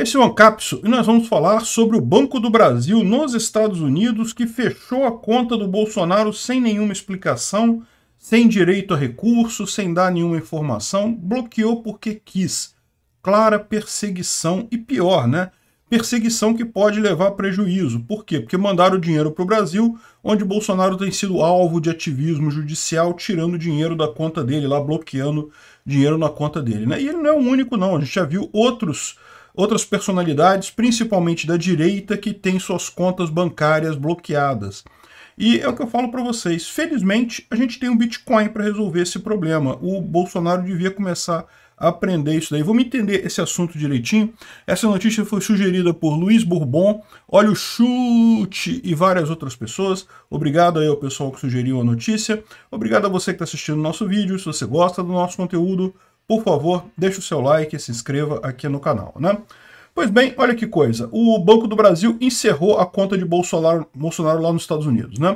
Esse é o Ancapsu e nós vamos falar sobre o Banco do Brasil nos Estados Unidos, que fechou a conta do Bolsonaro sem nenhuma explicação, sem direito a recurso, sem dar nenhuma informação, bloqueou porque quis. Clara perseguição e pior, né? Perseguição que pode levar a prejuízo. Por quê? Porque mandaram dinheiro para o Brasil, onde Bolsonaro tem sido alvo de ativismo judicial, tirando dinheiro da conta dele, lá bloqueando dinheiro na conta dele, né? E ele não é o único, não. A gente já viu outras personalidades, principalmente da direita, que têm suas contas bancárias bloqueadas. E é o que eu falo para vocês. Felizmente, a gente tem um Bitcoin para resolver esse problema. O Bolsonaro devia começar a aprender isso daí. Vamos entender esse assunto direitinho. Essa notícia foi sugerida por Luiz Bourbon, Olha o Chute e várias outras pessoas. Obrigado aí ao pessoal que sugeriu a notícia. Obrigado a você que está assistindo o nosso vídeo. Se você gosta do nosso conteúdo, por favor, deixe o seu like e se inscreva aqui no canal, né? Pois bem, olha que coisa. O Banco do Brasil encerrou a conta de Bolsonaro lá nos Estados Unidos, né?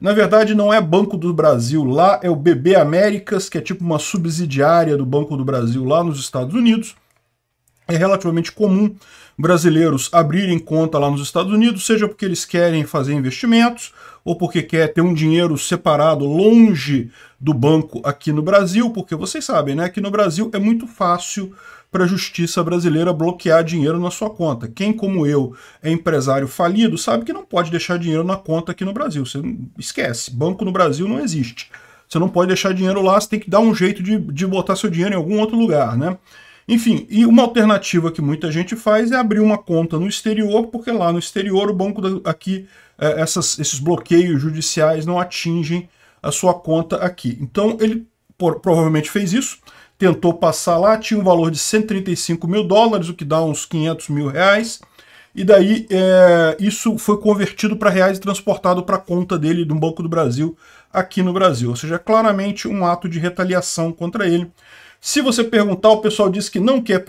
Na verdade, não é Banco do Brasil lá, é o BB Américas, que é tipo uma subsidiária do Banco do Brasil lá nos Estados Unidos. É relativamente comum brasileiros abrirem conta lá nos Estados Unidos, seja porque eles querem fazer investimentos ou porque quer ter um dinheiro separado longe do banco aqui no Brasil, porque vocês sabem, né? Aqui no Brasil é muito fácil para a justiça brasileira bloquear dinheiro na sua conta. Quem, como eu, é empresário falido, sabe que não pode deixar dinheiro na conta aqui no Brasil. Você esquece, banco no Brasil não existe. Você não pode deixar dinheiro lá, você tem que dar um jeito de botar seu dinheiro em algum outro lugar, né? Enfim, e uma alternativa que muita gente faz é abrir uma conta no exterior, porque lá no exterior o banco aqui, esses bloqueios judiciais não atingem a sua conta aqui. Então ele provavelmente fez isso, tentou passar lá, tinha um valor de 135 mil dólares, o que dá uns 500 mil reais, e daí isso foi convertido para reais e transportado para a conta dele do Banco do Brasil aqui no Brasil. Ou seja, claramente um ato de retaliação contra ele. Se você perguntar, o pessoal diz que não quer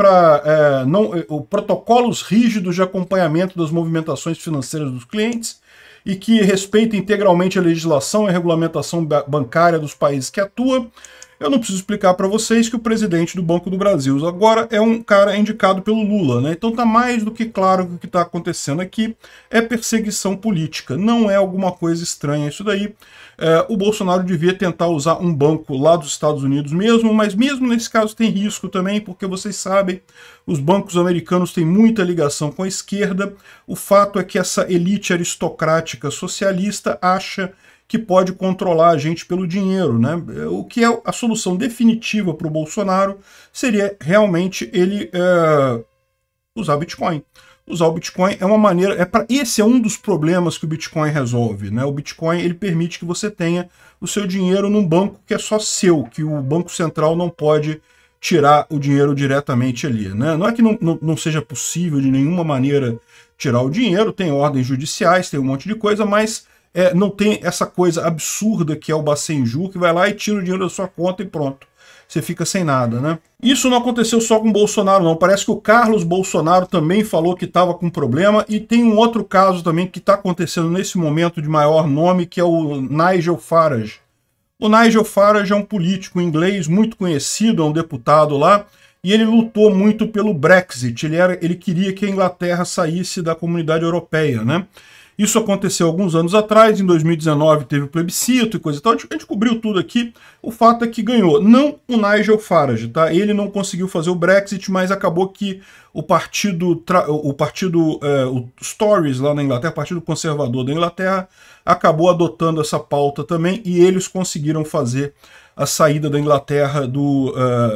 protocolos rígidos de acompanhamento das movimentações financeiras dos clientes e que respeita integralmente a legislação e a regulamentação bancária dos países que atua. Eu não preciso explicar para vocês que o presidente do Banco do Brasil agora é um cara indicado pelo Lula, né? Então tá mais do que claro que o que está acontecendo aqui é perseguição política. Não é alguma coisa estranha isso daí. O Bolsonaro devia tentar usar um banco lá dos Estados Unidos mesmo, mas mesmo nesse caso tem risco também, porque vocês sabem, os bancos americanos têm muita ligação com a esquerda. O fato é que essa elite aristocrática socialista acha que pode controlar a gente pelo dinheiro, né? O que é a solução definitiva para o Bolsonaro seria realmente ele usar Bitcoin. Usar o Bitcoin é uma maneira, esse é um dos problemas que o Bitcoin resolve, né? O Bitcoin, ele permite que você tenha o seu dinheiro num banco que é só seu, que o Banco Central não pode tirar o dinheiro diretamente ali, né? Não é que não seja possível de nenhuma maneira tirar o dinheiro, tem ordens judiciais, tem um monte de coisa, mas não tem essa coisa absurda que é o Bacenju, que vai lá e tira o dinheiro da sua conta e pronto. Você fica sem nada, né? Isso não aconteceu só com o Bolsonaro, não. Parece que o Carlos Bolsonaro também falou que estava com problema, e tem um outro caso também que está acontecendo nesse momento de maior nome, que é o Nigel Farage. O Nigel Farage é um político inglês muito conhecido, é um deputado lá, e ele lutou muito pelo Brexit. Ele queria que a Inglaterra saísse da Comunidade Europeia, né? Isso aconteceu alguns anos atrás, em 2019 teve o plebiscito e coisa e tal, a gente cobriu tudo aqui, o fato é que ganhou, não o Nigel Farage, tá? Ele não conseguiu fazer o Brexit, mas acabou que os Tories lá na Inglaterra, o Partido Conservador da Inglaterra, acabou adotando essa pauta também e eles conseguiram fazer a saída da Inglaterra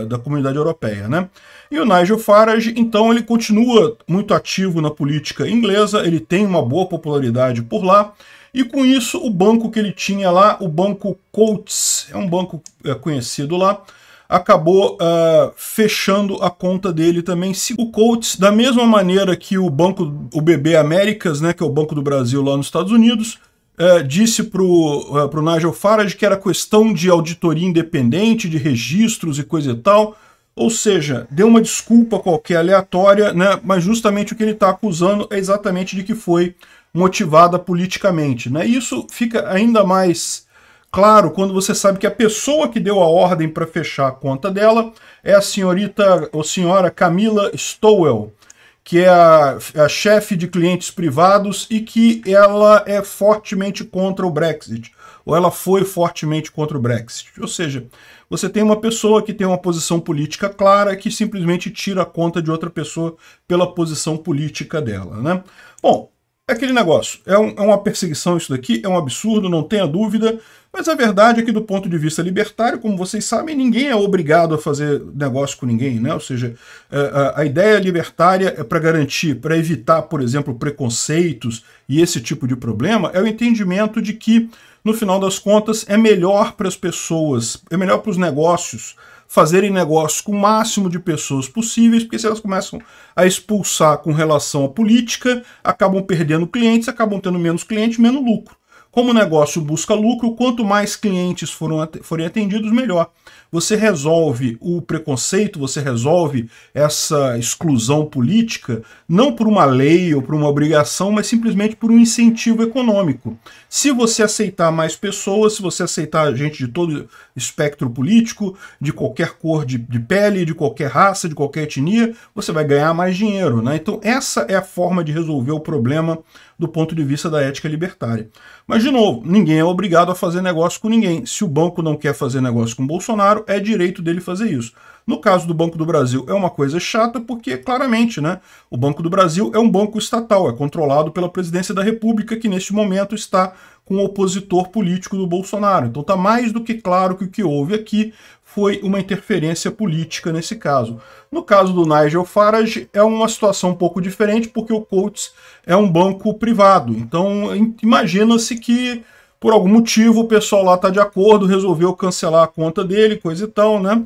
da Comunidade Europeia, né? E o Nigel Farage, então, ele continua muito ativo na política inglesa, ele tem uma boa popularidade por lá, e com isso o banco que ele tinha lá, o banco Coutts, é um banco conhecido lá, acabou fechando a conta dele também. O Coutts, da mesma maneira que o BB Américas, né, que é o Banco do Brasil lá nos Estados Unidos, disse para o Nigel Farage que era questão de auditoria independente, de registros e coisa e tal, ou seja, deu uma desculpa qualquer aleatória, né? Mas justamente o que ele está acusando é exatamente de que foi motivada politicamente, né? E isso fica ainda mais claro quando você sabe que a pessoa que deu a ordem para fechar a conta dela é a senhora Camila Stowell, que é a chefe de clientes privados e que ela é fortemente contra o Brexit, ou ela foi fortemente contra o Brexit. Ou seja, você tem uma pessoa que tem uma posição política clara que simplesmente tira a conta de outra pessoa pela posição política dela, né? Bom, é aquele negócio, é uma perseguição isso daqui, é um absurdo, não tenha dúvida, mas a verdade é que do ponto de vista libertário, como vocês sabem, ninguém é obrigado a fazer negócio com ninguém, né? Ou seja, a ideia libertária é para garantir, para evitar, por exemplo, preconceitos e esse tipo de problema, é o entendimento de que, no final das contas, é melhor para as pessoas, é melhor para os negócios fazerem negócio com o máximo de pessoas possíveis, porque se elas começam a expulsar com relação à política, acabam perdendo clientes, acabam tendo menos clientes, menos lucro. Como o negócio busca lucro, quanto mais clientes forem atendidos, melhor. Você resolve o preconceito, você resolve essa exclusão política, não por uma lei ou por uma obrigação, mas simplesmente por um incentivo econômico. Se você aceitar mais pessoas, se você aceitar gente de todo espectro político, de qualquer cor de pele, de qualquer raça, de qualquer etnia, você vai ganhar mais dinheiro, né? Então essa é a forma de resolver o problema do ponto de vista da ética libertária. Mas, de novo, ninguém é obrigado a fazer negócio com ninguém. Se o banco não quer fazer negócio com Bolsonaro, é direito dele fazer isso. No caso do Banco do Brasil, é uma coisa chata porque, claramente, né, o Banco do Brasil é um banco estatal, é controlado pela presidência da República, que neste momento está com o opositor político do Bolsonaro. Então está mais do que claro que o que houve aqui foi uma interferência política nesse caso. No caso do Nigel Farage, é uma situação um pouco diferente, porque o Coutts é um banco privado. Então imagina-se que, por algum motivo, o pessoal lá está de acordo, resolveu cancelar a conta dele, coisa e tal, né?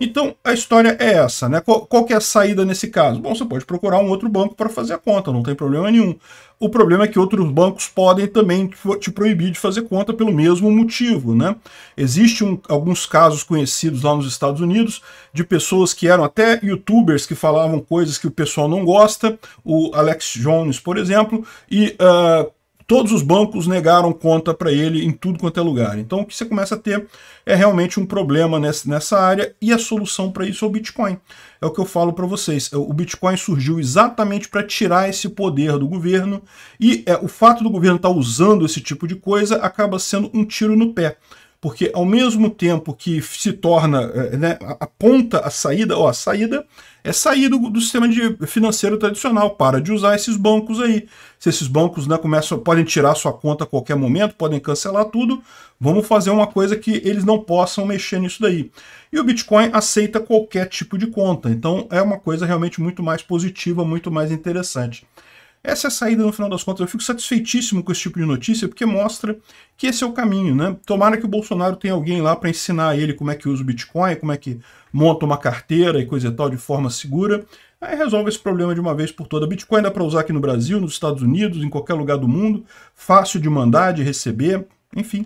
Então, a história é essa, né? Qual que é a saída nesse caso? Bom, você pode procurar um outro banco para fazer a conta, não tem problema nenhum. O problema é que outros bancos podem também te proibir de fazer conta pelo mesmo motivo, né? Existem alguns casos conhecidos lá nos Estados Unidos de pessoas que eram até youtubers que falavam coisas que o pessoal não gosta, o Alex Jones, por exemplo, e... todos os bancos negaram conta para ele em tudo quanto é lugar. Então o que você começa a ter é realmente um problema nessa área, e a solução para isso é o Bitcoin. É o que eu falo para vocês. O Bitcoin surgiu exatamente para tirar esse poder do governo, e o fato do governo estar usando esse tipo de coisa acaba sendo um tiro no pé. Porque ao mesmo tempo que se torna, né, aponta a saída, ó, a saída é sair do sistema financeiro tradicional, para de usar esses bancos aí. Se esses bancos, né, podem tirar sua conta a qualquer momento, podem cancelar tudo, vamos fazer uma coisa que eles não possam mexer nisso daí. E o Bitcoin aceita qualquer tipo de conta, então é uma coisa realmente muito mais positiva, muito mais interessante. Essa é a saída, no final das contas. Eu fico satisfeitíssimo com esse tipo de notícia, porque mostra que esse é o caminho, né? Tomara que o Bolsonaro tenha alguém lá para ensinar ele como é que usa o Bitcoin, como é que monta uma carteira e coisa e tal de forma segura. Aí resolve esse problema de uma vez por toda. Bitcoin dá para usar aqui no Brasil, nos Estados Unidos, em qualquer lugar do mundo. Fácil de mandar, de receber, enfim.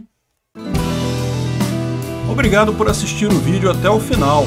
Obrigado por assistir o vídeo até o final.